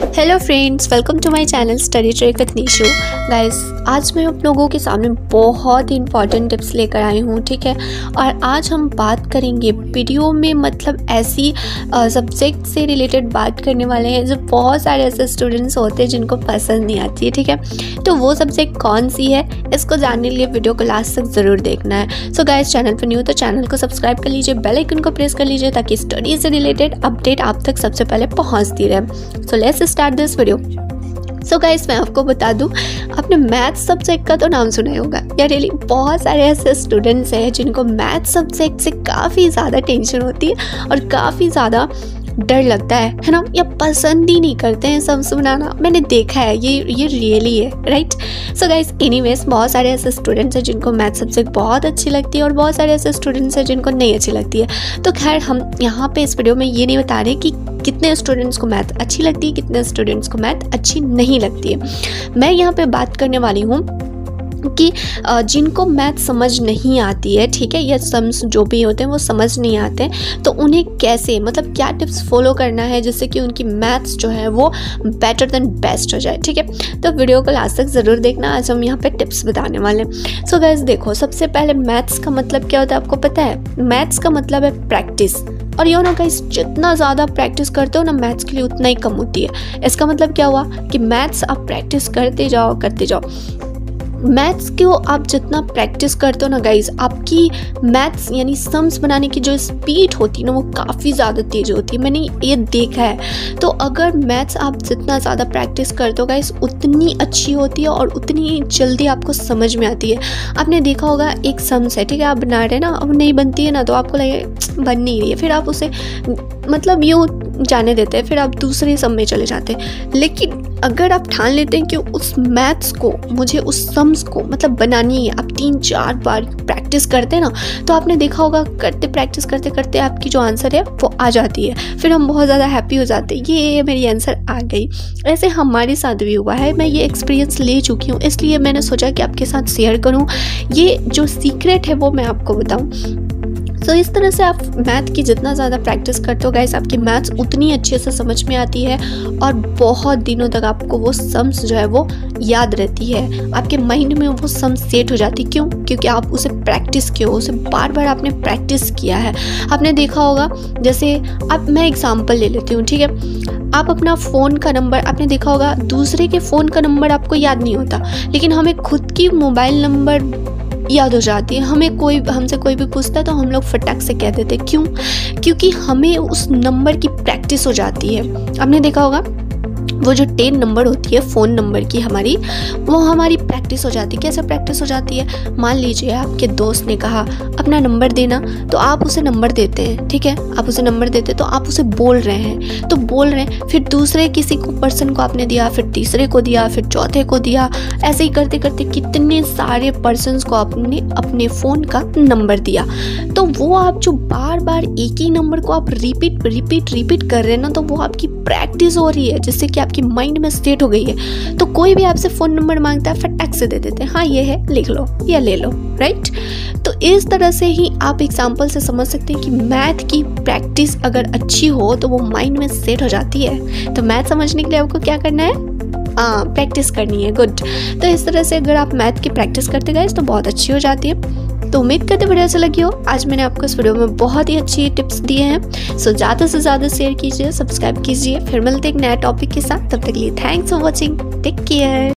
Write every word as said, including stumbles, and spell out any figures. Hello friends, welcome to my channel study trick with Nishu. Guys, आज मैं आप लोगों के सामने बहुत ही इम्पॉर्टेंट टिप्स लेकर आई हूँ, ठीक है। और आज हम बात करेंगे वीडियो में, मतलब ऐसी सब्जेक्ट से रिलेटेड बात करने वाले हैं जो बहुत सारे ऐसे स्टूडेंट्स होते हैं जिनको पसंद नहीं आती है, ठीक है। तो वो सब्जेक्ट कौन सी है, इसको जानने के लिए वीडियो को लास्ट तक ज़रूर देखना है। सो गाइस, चैनल पर न्यू तो चैनल को सब्सक्राइब कर लीजिए, बेल आइकन को प्रेस कर लीजिए ताकि स्टडी से रिलेटेड अपडेट आप तक सबसे पहले पहुँचती रहे। So let's start this video. So guys, मैं आपको बता दूं, आपने मैथ्स सब्जेक्ट का तो नाम सुना ही होगा। या रियली बहुत सारे ऐसे स्टूडेंट्स हैं जिनको मैथ्स सब्जेक्ट से काफ़ी ज़्यादा टेंशन होती है और काफ़ी ज़्यादा डर लगता है है ना, या पसंद ही नहीं करते हैं सम्स बनाना। मैंने देखा है, ये ये रियली है, राइट। सो गाइस, एनीवेज बहुत सारे ऐसे स्टूडेंट्स हैं जिनको मैथ सब्जेक्ट बहुत अच्छी लगती है और बहुत सारे ऐसे स्टूडेंट्स हैं जिनको नहीं अच्छी लगती है। तो खैर, हम यहाँ पे इस वीडियो में ये नहीं बता रहे कि कितने स्टूडेंट्स को मैथ अच्छी लगती है, कितने स्टूडेंट्स को मैथ अच्छी नहीं लगती है। मैं यहाँ पर बात करने वाली हूँ कि जिनको मैथ समझ नहीं आती है, ठीक है, या सम्स जो भी होते हैं वो समझ नहीं आते, तो उन्हें कैसे, मतलब क्या टिप्स फॉलो करना है जिससे कि उनकी मैथ्स जो है वो बेटर देन बेस्ट हो जाए, ठीक है। तो वीडियो को लास्ट तक ज़रूर देखना, आज हम यहाँ पे टिप्स बताने वाले हैं। सो गाइस देखो, सबसे पहले मैथ्स का मतलब क्या होता है आपको पता है? मैथ्स का मतलब है प्रैक्टिस। और यू नो गाइस, जितना ज़्यादा प्रैक्टिस करते हो ना मैथ्स के लिए, उतना ही कम होती है। इसका मतलब क्या हुआ कि मैथ्स आप प्रैक्टिस करते जाओ करते जाओ मैथ्स को आप जितना प्रैक्टिस करते हो ना गाइज, आपकी मैथ्स यानी सम्स बनाने की जो स्पीड होती है ना, वो काफ़ी ज़्यादा तेज़ होती है। मैंने ये देखा है। तो अगर मैथ्स आप जितना ज़्यादा प्रैक्टिस करते हो गाइज, उतनी अच्छी होती है और उतनी जल्दी आपको समझ में आती है। आपने देखा होगा, एक सम्स है, ठीक है, आप बना रहे ना, अब नहीं बनती है ना, तो आपको लगे बन नहीं रही है, फिर आप उसे मतलब यूँ जाने देते हैं, फिर आप दूसरे सम में चले जाते हैं। लेकिन अगर आप ठान लेते हैं कि उस मैथ्स को, मुझे उस सम्स को मतलब बनानी है, आप तीन चार बार प्रैक्टिस करते हैं ना, तो आपने देखा होगा करते प्रैक्टिस करते करते आपकी जो आंसर है वो आ जाती है। फिर हम बहुत ज़्यादा हैप्पी हो जाते हैं, ये मेरी आंसर आ गई। ऐसे हमारे साथ भी हुआ है, मैं ये एक्सपीरियंस ले चुकी हूँ, इसलिए मैंने सोचा कि आपके साथ शेयर करूँ। ये जो सीक्रेट है वो मैं आपको बताऊँ। तो so, इस तरह से आप मैथ की जितना ज़्यादा प्रैक्टिस करते हो गाइस, आपकी मैथ्स उतनी अच्छे से समझ में आती है और बहुत दिनों तक आपको वो सम्स जो है वो याद रहती है। आपके माइंड में वो सम्स सेट हो जाती है। क्यों? क्योंकि आप उसे प्रैक्टिस किए हो, उसे बार बार आपने प्रैक्टिस किया है। आपने देखा होगा, जैसे आप, मैं एग्जाम्पल ले लेती हूँ, ठीक है, आप अपना फ़ोन का नंबर, आपने देखा होगा दूसरे के फ़ोन का नंबर आपको याद नहीं होता, लेकिन हमें खुद की मोबाइल नंबर याद हो जाती है। हमें कोई, हमसे कोई भी पूछता है तो हम लोग फटाक से कह देते। क्यों? क्योंकि हमें उस नंबर की प्रैक्टिस हो जाती है। आपने देखा होगा वो जो टेन नंबर होती है फ़ोन नंबर की हमारी, वो हमारी प्रैक्टिस हो जाती है। कैसे प्रैक्टिस हो जाती है? मान लीजिए आपके दोस्त ने कहा अपना नंबर देना, तो आप उसे नंबर देते हैं, ठीक है, आप उसे नंबर देते हैं, तो आप उसे बोल रहे हैं तो बोल रहे हैं, फिर दूसरे किसी को पर्सन को आपने दिया, फिर तीसरे को दिया, फिर चौथे को दिया, ऐसे ही करते करते कितने सारे पर्सनस को आपने अपने फ़ोन का नंबर दिया। तो वो आप जो बार बार एक ही नंबर को आप रिपीट रिपीट रिपीट कर रहे हैं ना, तो वो आपकी प्रैक्टिस हो रही है, जिससे कि आपकी माइंड में सेट हो गई है। तो कोई भी आपसे फ़ोन नंबर मांगता है, फटाक से दे देते हैं, हाँ ये है, लिख लो या ले लो, राइट। तो इस तरह से ही आप एग्जाम्पल से समझ सकते हैं कि मैथ की प्रैक्टिस अगर अच्छी हो तो वो माइंड में सेट हो जाती है। तो मैथ समझने के लिए आपको क्या करना है? हाँ, प्रैक्टिस करनी है, गुड। तो इस तरह से अगर आप मैथ की प्रैक्टिस करते गए तो बहुत अच्छी हो जाती है। तो उम्मीद करते वीडियो अच्छी लगी हो। आज मैंने आपको इस वीडियो में बहुत ही अच्छी टिप्स दिए हैं। सो ज़्यादा से ज़्यादा शेयर कीजिए, सब्सक्राइब कीजिए, फिर मिलते हैं एक नया टॉपिक के साथ। तब तक के लिए thanks for watching, take care.